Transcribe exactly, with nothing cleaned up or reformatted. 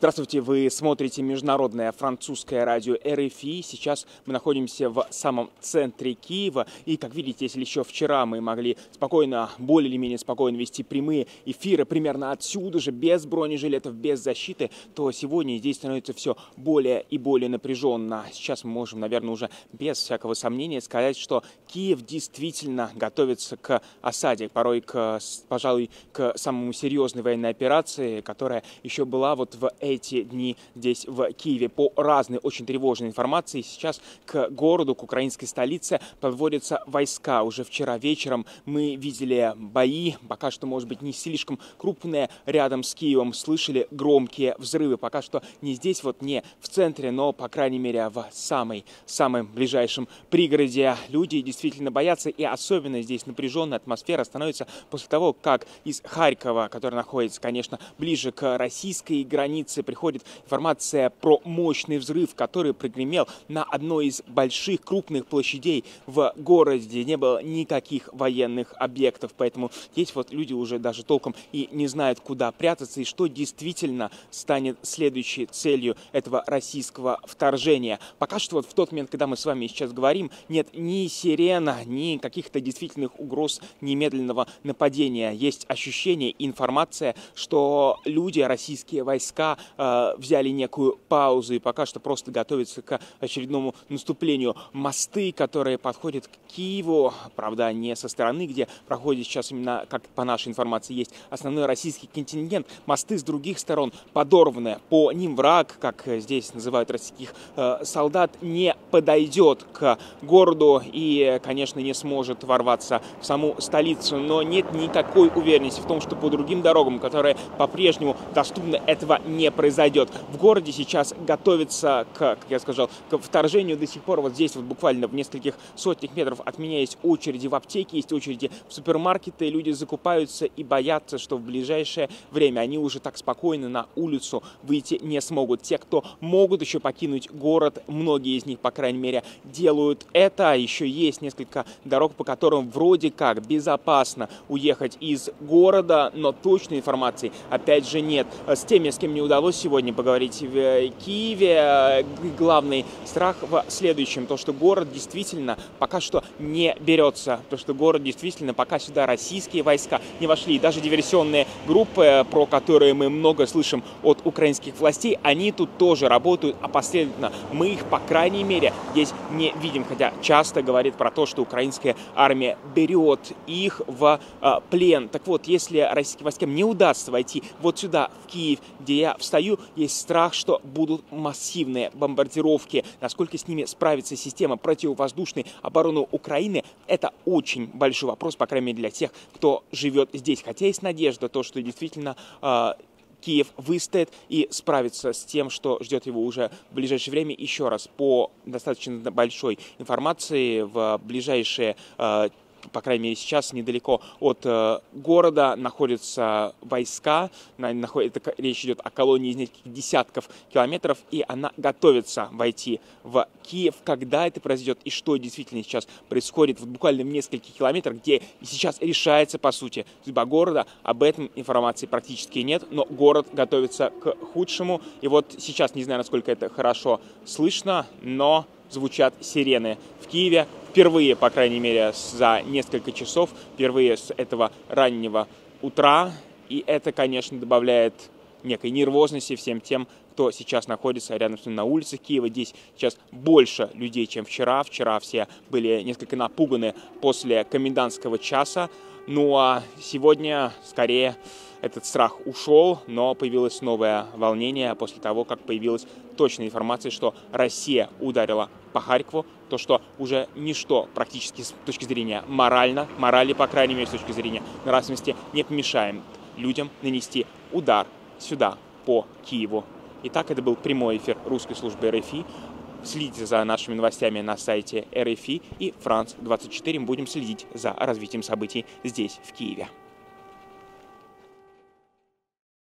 Здравствуйте, вы смотрите международное французское радио эр эф и. Сейчас мы находимся в самом центре Киева. И, как видите, если еще вчера мы могли спокойно, более или менее спокойно вести прямые эфиры примерно отсюда же, без бронежилетов, без защиты, то сегодня здесь становится все более и более напряженно. Сейчас мы можем, наверное, уже без всякого сомнения сказать, что Киев действительно готовится к осаде, порой, к, пожалуй, к самому серьезной военной операции, которая еще была вот в эти дни здесь, в Киеве. По разной очень тревожной информации, сейчас к городу, к украинской столице подводятся войска. Уже вчера вечером мы видели бои, пока что, может быть, не слишком крупные, рядом с Киевом. Слышали громкие взрывы. Пока что не здесь, вот не в центре, но, по крайней мере, в самой, самом ближайшем пригороде. Люди действительно боятся, и особенно здесь напряженная атмосфера становится после того, как из Харькова, который находится, конечно, ближе к российской границе, приходит информация про мощный взрыв, который прогремел на одной из больших крупных площадей в городе, где не было никаких военных объектов. Поэтому здесь вот люди уже даже толком и не знают, куда прятаться и что действительно станет следующей целью этого российского вторжения. Пока что вот в тот момент, когда мы с вами сейчас говорим, нет ни сирена, ни каких-то действительных угроз немедленного нападения. Есть ощущение, информация, что люди, российские войска, взяли некую паузу и пока что просто готовятся к очередному наступлению. Мосты, которые подходят к Киеву, правда, не со стороны, где проходит сейчас именно, как по нашей информации, есть основной российский контингент. Мосты с других сторон подорваны. По ним враг, как здесь называют российских солдат, не подойдет к городу и, конечно, не сможет ворваться в саму столицу. Но нет никакой уверенности в том, что по другим дорогам, которые по-прежнему доступны, этого не произойдет. В городе сейчас готовится, к, как я сказал, к вторжению. До сих пор вот здесь вот буквально в нескольких сотнях метров от меня есть очереди в аптеки, есть очереди в супермаркеты. Люди закупаются и боятся, что в ближайшее время они уже так спокойно на улицу выйти не смогут. Те, кто могут еще покинуть город, многие из них, по крайней мере, делают это. Еще есть несколько дорог, по которым вроде как безопасно уехать из города, но точной информации опять же нет. С теми, с кем не удалось сегодня поговорить в Киеве, главный страх в следующем: то, что город действительно пока что не берется, то, что город действительно пока сюда российские войска не вошли. Даже диверсионные группы, про которые мы много слышим от украинских властей, они тут тоже работают опосредованно. Мы их, по крайней мере, здесь не видим, хотя часто говорит про то, что украинская армия берет их в плен. Так вот, если российским войскам не удастся войти вот сюда, в Киев, где я в встаю, есть страх, что будут массивные бомбардировки. Насколько с ними справится система противовоздушной обороны Украины, это очень большой вопрос, по крайней мере, для тех, кто живет здесь. Хотя есть надежда, то, что действительно э, Киев выстоит и справится с тем, что ждет его уже в ближайшее время. Еще раз, по достаточно большой информации, в ближайшие э, по крайней мере, сейчас недалеко от э, города находятся войска. На, наход, это, речь идет о колонии из нескольких десятков километров, и она готовится войти в Киев. Когда это произойдет и что действительно сейчас происходит вот буквально в нескольких километрах, где сейчас решается, по сути, судьба города, об этом информации практически нет, но город готовится к худшему. И вот сейчас, не знаю, насколько это хорошо слышно, но звучат сирены в Киеве. Впервые, по крайней мере, за несколько часов, впервые с этого раннего утра. И это, конечно, добавляет некой нервозности всем тем, кто сейчас находится рядом с ним на улице Киева. Здесь сейчас больше людей, чем вчера. Вчера все были несколько напуганы после комендантского часа. Ну а сегодня, скорее, этот страх ушел, но появилось новое волнение после того, как появилась точная информация, что Россия ударила по Харькову, то, что уже ничто практически с точки зрения морально, морали, по крайней мере, с точки зрения нравственности, не помешаем людям нанести удар сюда, по Киеву. Итак, это был прямой эфир русской службы эр эф и. Следите за нашими новостями на сайте эр эф и и франс двадцать четыре. Мы будем следить за развитием событий здесь, в Киеве.